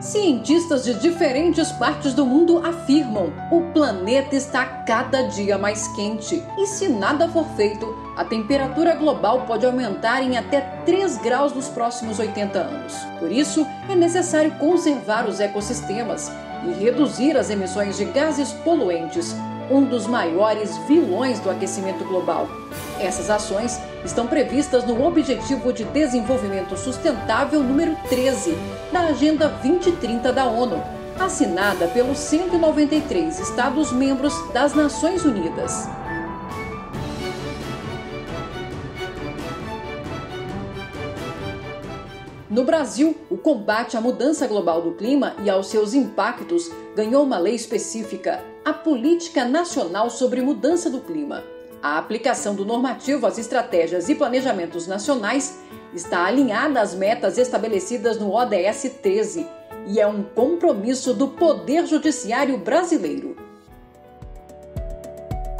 Cientistas de diferentes partes do mundo afirmam: o planeta está cada dia mais quente e, se nada for feito, a temperatura global pode aumentar em até 3 graus nos próximos 80 anos. Por isso, é necessário conservar os ecossistemas e reduzir as emissões de gases poluentes, um dos maiores vilões do aquecimento global. Essas ações estão previstas no Objetivo de Desenvolvimento Sustentável número 13 da Agenda 2030 da ONU, assinada pelos 193 Estados-membros das Nações Unidas. No Brasil, o combate à mudança global do clima e aos seus impactos ganhou uma lei específica, a Política Nacional sobre Mudança do Clima. A aplicação do normativo às estratégias e planejamentos nacionais está alinhada às metas estabelecidas no ODS-13 e é um compromisso do Poder Judiciário brasileiro.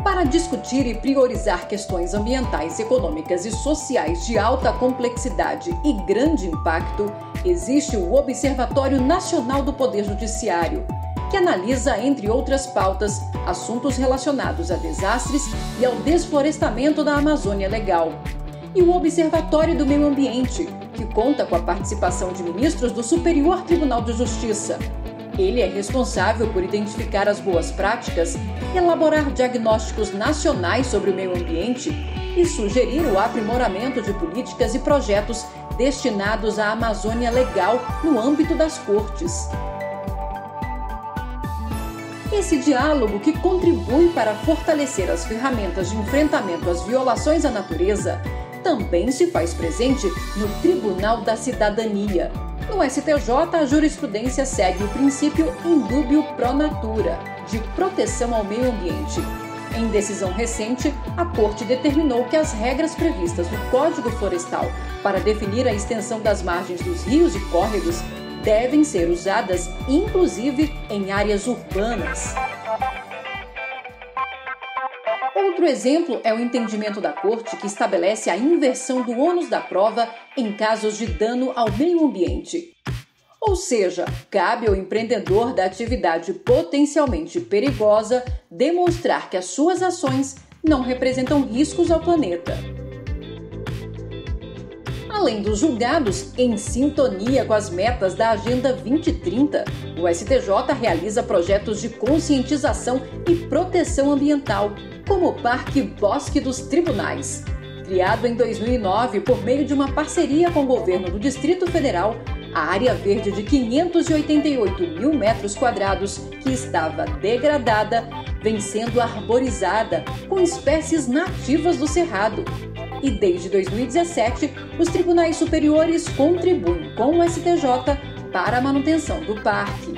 Para discutir e priorizar questões ambientais, econômicas e sociais de alta complexidade e grande impacto, existe o Observatório Nacional do Poder Judiciário, que analisa, entre outras pautas, assuntos relacionados a desastres e ao desflorestamento da Amazônia Legal. E o Observatório do Meio Ambiente, que conta com a participação de ministros do Superior Tribunal de Justiça. Ele é responsável por identificar as boas práticas, elaborar diagnósticos nacionais sobre o meio ambiente e sugerir o aprimoramento de políticas e projetos destinados à Amazônia Legal no âmbito das cortes. Esse diálogo, que contribui para fortalecer as ferramentas de enfrentamento às violações à natureza, também se faz presente no Tribunal da Cidadania. No STJ, a jurisprudência segue o princípio in dubio pro natura, de proteção ao meio ambiente. Em decisão recente, a Corte determinou que as regras previstas no Código Florestal para definir a extensão das margens dos rios e córregos devem ser usadas, inclusive, em áreas urbanas. Outro exemplo é o entendimento da Corte que estabelece a inversão do ônus da prova em casos de dano ao meio ambiente. Ou seja, cabe ao empreendedor da atividade potencialmente perigosa demonstrar que as suas ações não representam riscos ao planeta. Além dos julgados, em sintonia com as metas da Agenda 2030, o STJ realiza projetos de conscientização e proteção ambiental, como o Parque Bosque dos Tribunais. Criado em 2009 por meio de uma parceria com o governo do Distrito Federal, a área verde de 588 mil metros quadrados, que estava degradada, vem sendo arborizada com espécies nativas do Cerrado. E desde 2017, os tribunais superiores contribuem com o STJ para a manutenção do parque.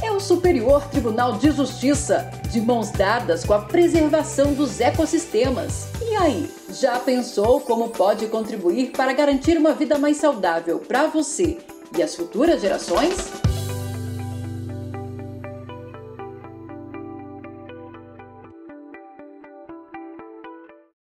É o Superior Tribunal de Justiça, de mãos dadas com a preservação dos ecossistemas. E aí, já pensou como pode contribuir para garantir uma vida mais saudável para você e as futuras gerações?